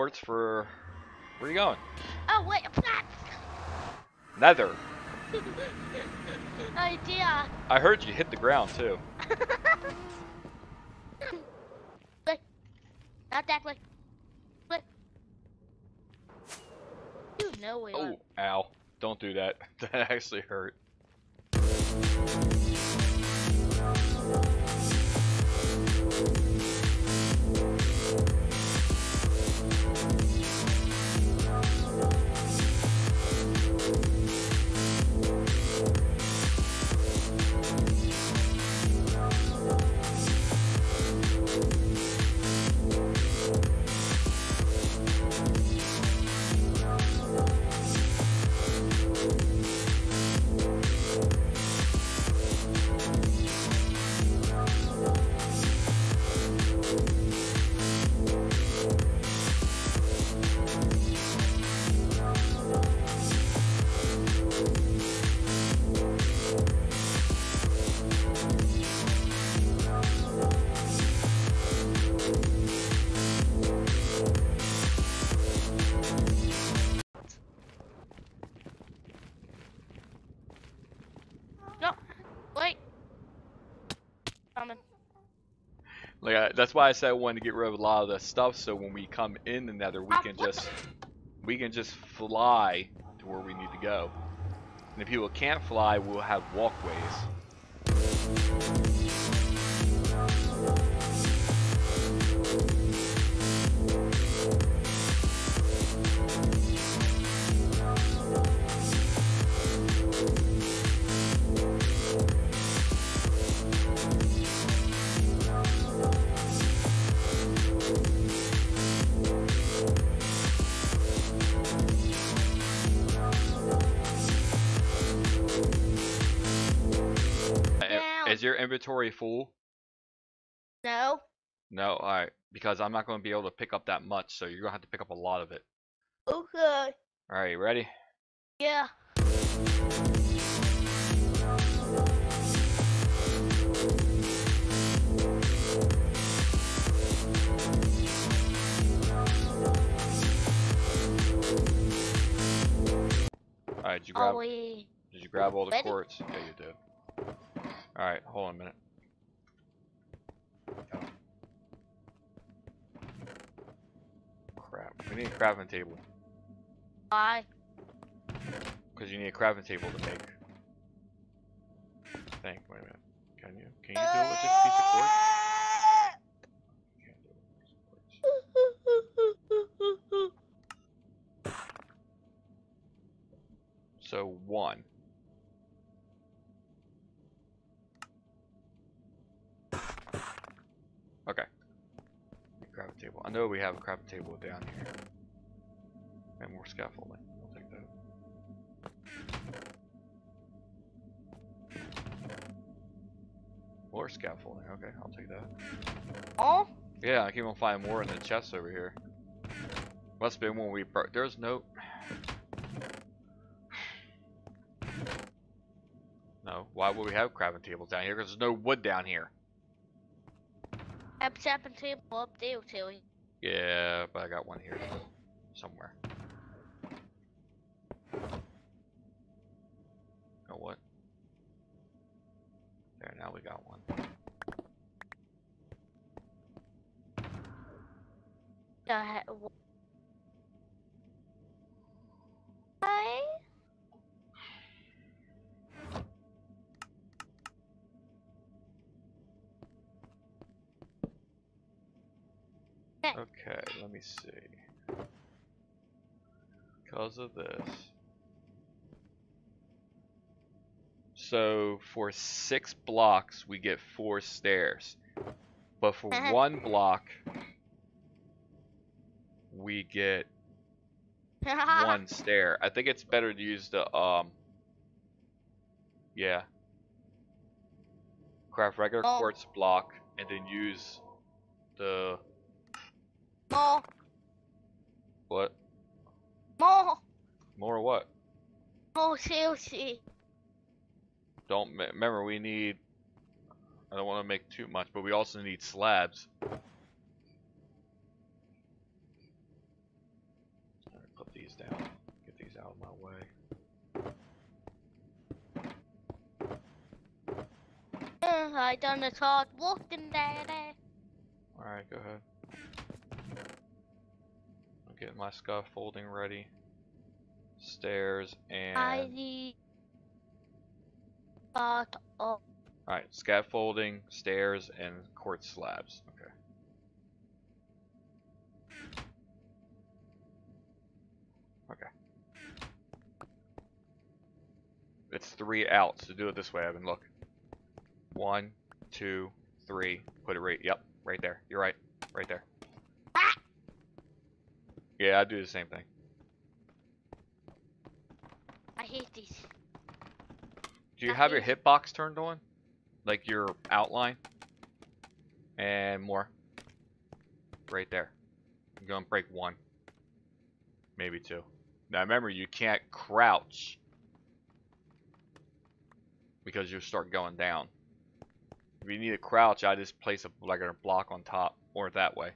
quartz for... Where are you going? Oh, wait, Nether. Oh dear. I heard you hit the ground too. Look. Not that way. Look. You know where. Oh, ow. Don't do that. That actually hurt. That's why I said I wanted to get rid of a lot of the stuff, so when we come in the Nether, we can just fly to where we need to go. And if people can't fly, we'll have walkways. Is your inventory full? No. No, alright. Because I'm not going to be able to pick up that much, so you're going to have to pick up a lot of it. Okay. Alright, you ready? Yeah. Alright, did you grab all the quartz? Yeah, you did. Alright, hold on a minute. Oh. Crap, we need a crafting table. Why? Because you need a crafting table to make. I think, wait a minute. Can you do it with this piece of quartz? You can't do it with this piece of quartz. So, one. Okay. Grab a table. I know we have a crafting table down here. And more scaffolding. I'll take that. More scaffolding. Okay, I'll take that. Oh? Yeah, I keep on finding more in the chests over here. Must have been when we broke. There's no. No. Why would we have crafting tables down here? Because there's no wood down here. I'm tapping table up there, Tilly. Yeah, but I got one here somewhere. Oh, what? There, now we got one. Hi. Okay, let me see. Because of this. So, for 6 blocks, we get 4 stairs. But for 1 block, we get 1 stair. I think it's better to use the, yeah. Craft regular quartz block, and then use the... More. What? More. More what? More seriously. Don't remember. We need. I don't want to make too much, but we also need slabs. down. Get these out of my way. I done a hard walking, daddy. Alright, go ahead. I'm getting my scaffolding ready. Stairs and... I need... Alright, scaffolding, stairs, and quartz slabs. Okay. Okay. It's three out, so do it this way, Evan. Look. 1, 2, 3. Put it right... Yep, right there. You're right. Right there. Ah! Yeah, I do the same thing. I hate these. Do you have your hitbox turned on? Like your outline? And more. Right there. I'm gonna break one. Maybe two. Now remember, you can't crouch. Because you'll start going down. If you need to crouch, I just place a, like a block on top. Or that way.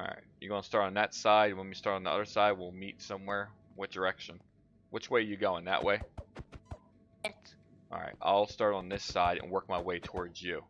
Alright. You're gonna start on that side. When we start on the other side, we'll meet somewhere. What direction? Which way are you going? That way? Alright, I'll start on this side and work my way towards you.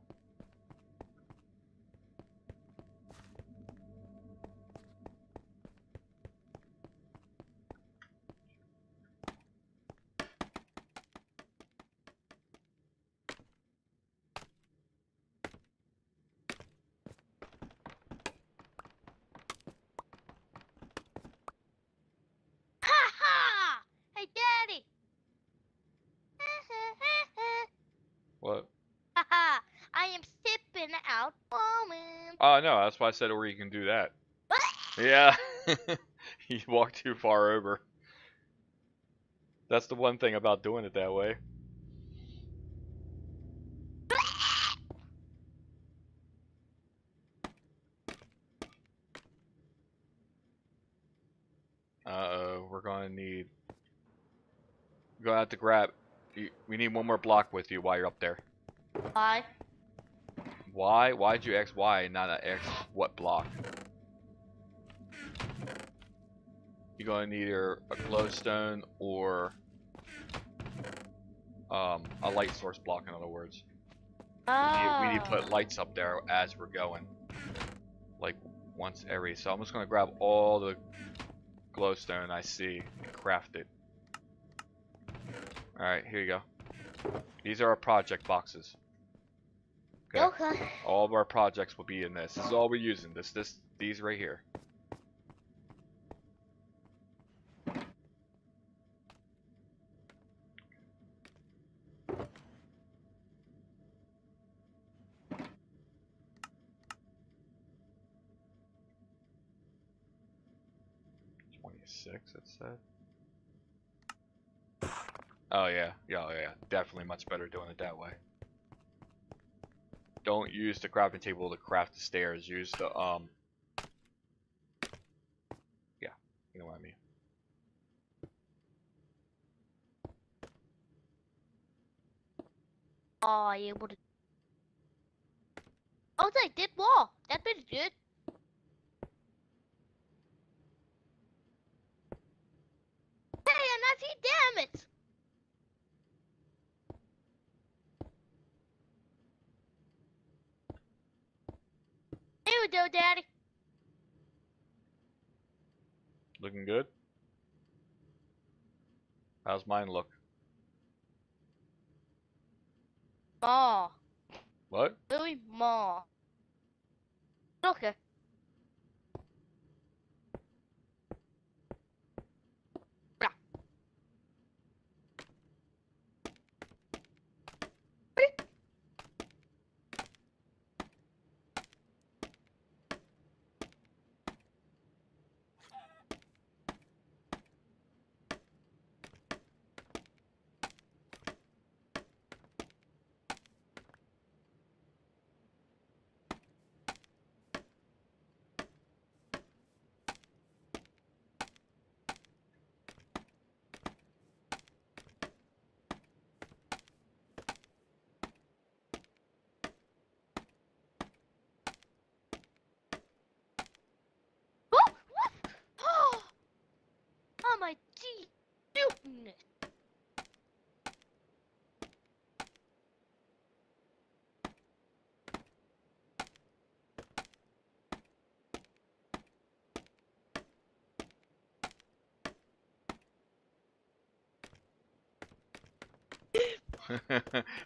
That's why I said where you can do that. Yeah. You walk too far over. That's the one thing about doing it that way. Uh-oh, we're gonna need... We're gonna have to grab... We need one more block with you while you're up there. Hi. Why? Why'd you X Y and not an X what block? You're gonna need either a glowstone or a light source block, in other words. Oh. We need to put lights up there as we're going. Like once every, so I'm just gonna grab all the glowstone I see and craft it. Alright, here you go. These are our project boxes. Okay. Okay. All of our projects will be in this. This is all we're using. These right here. It said. Oh yeah, yeah. Definitely much better doing it that way. Don't use the crafting table to craft the stairs. Use the, yeah, you know what I mean. Oh, I able to... Oh, they did wall. That bit is good. Hey, I'm not seeing damage. Here we go, Daddy. Looking good? How's mine look? Maw. What? Really maw. Okay.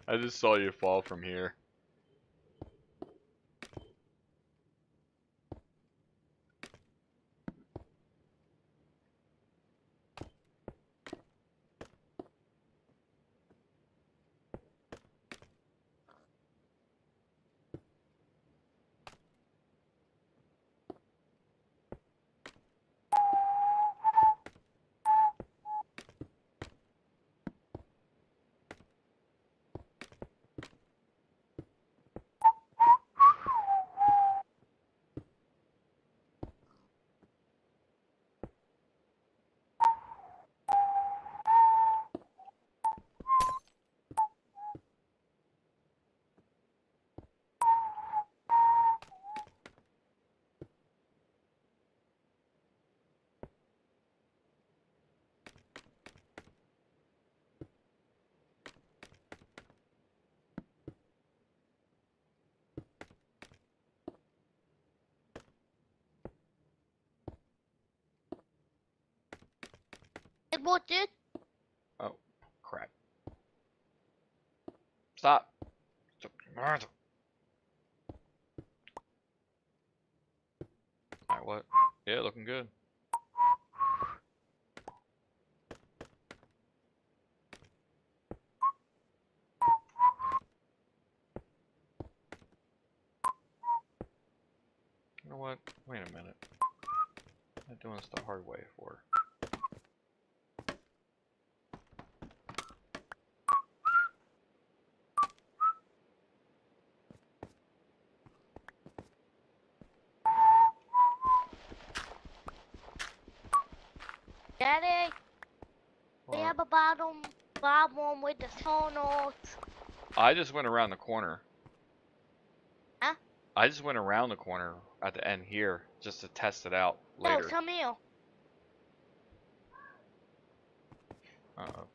I just saw you fall from here. What, dude? Oh, crap. Stop. Alright, what? Yeah, looking good. You know what? Wait a minute. I'm not doing this the hard way for her. Daddy, what? We have a problem with the tunnels. I just went around the corner. Huh? I just went around the corner at the end here just to test it out later. No, come here. Uh-oh.